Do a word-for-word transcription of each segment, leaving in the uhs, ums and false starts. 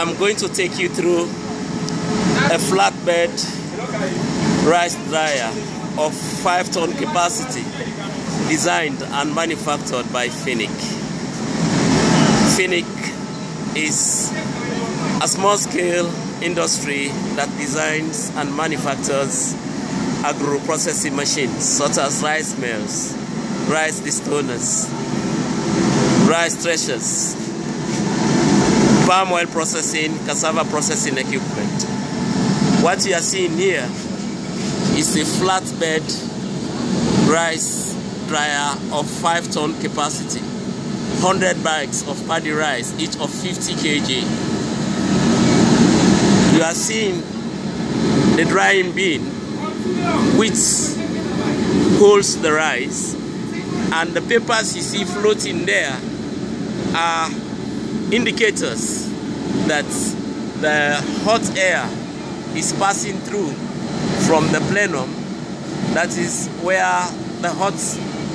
I'm going to take you through a flatbed rice dryer of five ton capacity, designed and manufactured by FINIC. FINIC is a small-scale industry that designs and manufactures agro-processing machines such as rice mills, rice destoners, rice threshers, palm oil processing, cassava processing equipment. What you are seeing here is a flatbed rice dryer of five ton capacity, one hundred bags of paddy rice, each of fifty kilograms. You are seeing the drying bin, which holds the rice, and the papers you see floating there are indicators that the hot air is passing through from the plenum. That is where the hot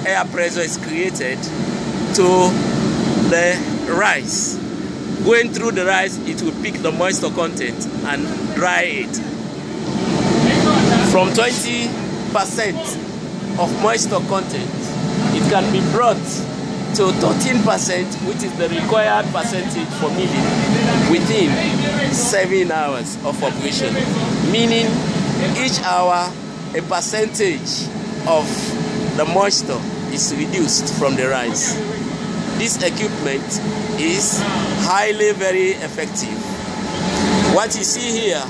air pressure is created to the rice. Going through the rice, it will pick the moisture content and dry it. From twenty percent of moisture content, it can be brought to thirteen percent, which is the required percentage for milling, within seven hours of operation. Meaning, each hour, a percentage of the moisture is reduced from the rice. This equipment is highly very effective. What you see here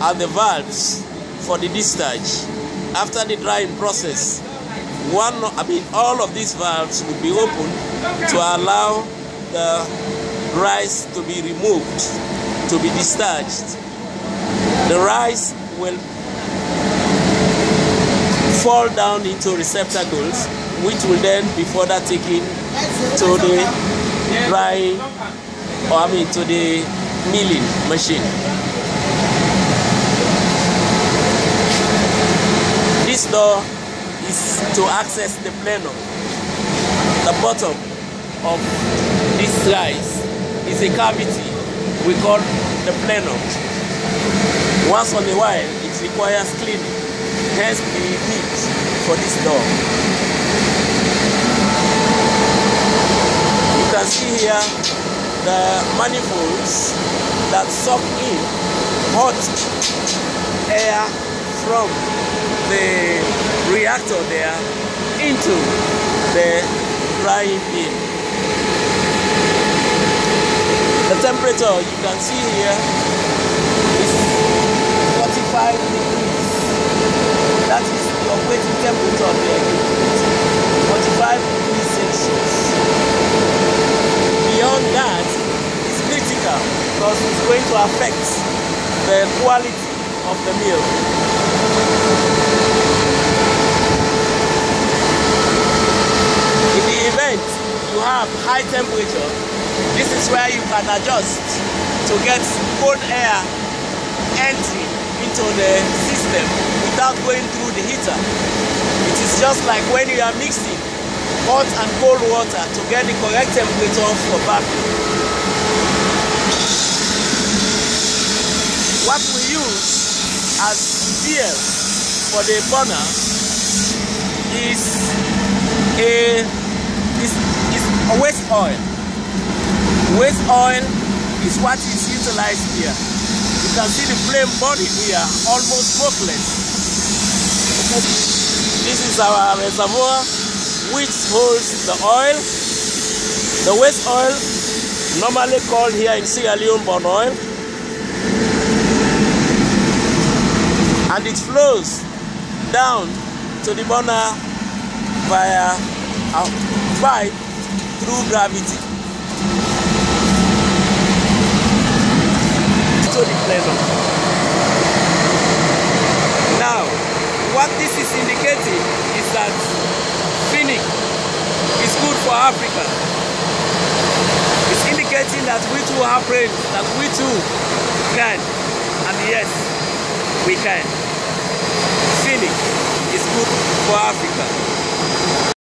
are the valves for the discharge. After the drying process, one, I mean, all of these valves will be opened to allow the rice to be removed, to be discharged. The rice will fall down into receptacles, which will then be further taken to the drying, or I mean, to the milling machine. This door is to access the plenum. The bottom of this rice is a cavity we call the plenum. Once on a while, it requires cleaning, hence the need for this door. You can see here the manifolds that suck in hot air from the reactor there into the drying bin. The temperature you can see here is forty-five degrees. That is the operating temperature of the equipment, forty-five degrees Celsius. Beyond that is critical because it's going to affect the quality of the meal. In the event you have high temperature, this is where you can adjust to get cold air entry into the system without going through the heater. It is just like when you are mixing hot and cold water to get the correct temperature for bathing. What we use as fuel for the burner is a, is, is a waste oil. Waste oil is what is utilized here. You can see the flame burning here, almost smokeless. This is our reservoir which holds the oil, the waste oil, normally called here in Sierra Leone burn oil, and it flows down to the burner via a pipe through gravity. Now, what this is indicating is that FINIC is good for Africa. It's indicating that we too have brains, that we too can, and yes, we can. FINIC is good for Africa.